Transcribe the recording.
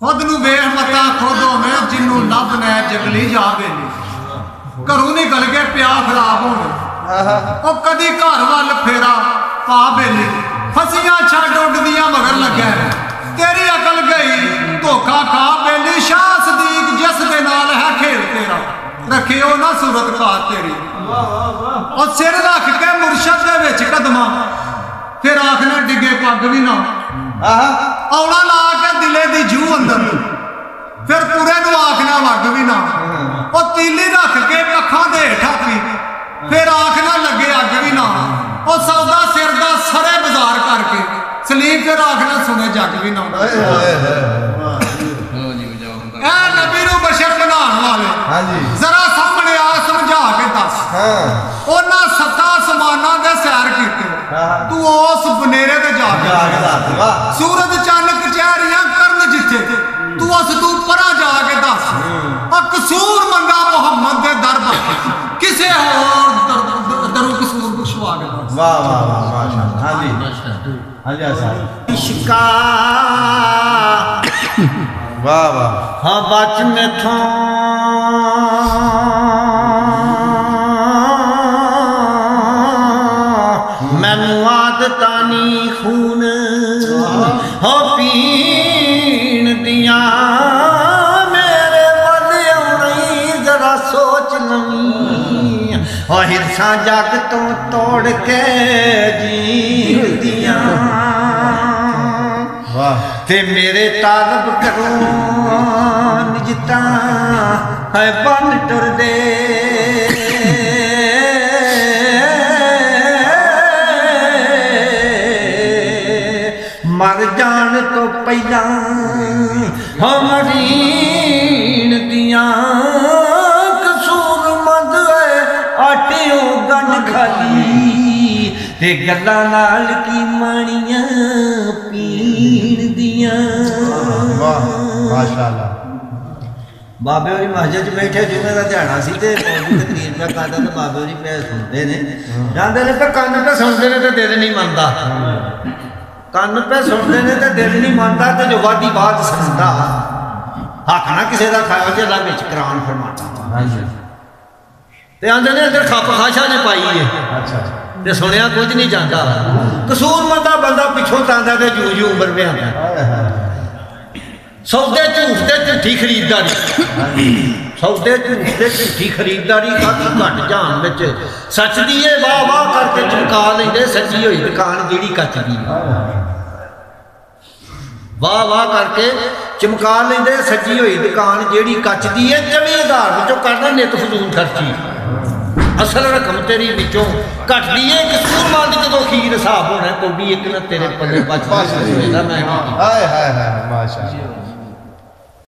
खुद नू वेख मता खुदों में जिन्नू लब ने जगली जावे घरों निकल के प्या खराब हो कदी घर वाल फेरा पा बेली फसियां छड उड्डियां मगर लगे तेरी अकल गई धोखा खा बेली शाह सदीक जिस दे नाल है खेल तेरा रखियो ना सूरत खा तेरी और सिर रख के मुर्शद दे विच कदमा फिर आखना डिगे पग भी ना औला ला के दिले दी जू अंदर फिर पूरे नू आखना वग भी ना और तीली रख के अखां दे ठाकी फिर आखना लगे अग भी ना और सौदा सिर दा सरे बाजार करके सलीम फिर आखना सुने जग भी ना ऐ नबी नू बशर बनाने वाले जरा सामने आ समझा के दस उन्हां सत्ता समाना दे सैर कीते तू उस बनेरे ते जा के दस सूरज चंद कचहरियां करन जिथे तू उस तू परा जा के दस कसूर मंदा मुहम्मद दे दर किसे होर दरो कसूर बख्शवा के दस वाह वाह वाह माशाल्लाह हां जी माशाल्लाह हां जी साहब इश्का वाह वाह हां वचन थो तानी खून हो पीन दिया मेरे बलियों नहीं जरा सोच लमी और हिरसा जग तो तोड़ के जी दिया ते मेरे तालब करो निजता है बन टुर दे मर जान तो पैदा हमरीन दिया कसूर मंद आटियो गन खाली ते गल्ला नाल की मणिया पीन दिया वाह माशाल्लाह बाबे होरी महजज बैठे जुमे का ध्यान सी ते तकरीर में कादा ते बाबे होरी पे सुनते ने जांदे ने ते कान ते सुनते ने ते दिल नहीं मनदा कान पे सुनते ने तो दिल नहीं मानता तो जो वादी बात सुनता हक ना किसी का खाओ जला बिच कुरान फरमाता ते आंदे ने इधर खप खाशा ने पाई है ते सुनिया कुछ नहीं जाता कसूर मंदा बंदा पिछों तांदा ते जू जू उम्र में आंदा सौदे झूठ ते झूठी खरीददारी सौदे झूठ ते झूठी खरीददारी खाती घट जान विच सच दी ए वाह वाह करके चमका लेंदे सच्ची होई दुकान जिहड़ी कच दी वाह वाह करके चमका लेंदे सजी हुई दुकान जी कच दी है चली आधार करना नित फजूल खर्ची असल रकम तेरी विचों घटती है कसूर मंद जो खीर हिसाब होना कोई एक ना तेरे पल्ले बच पास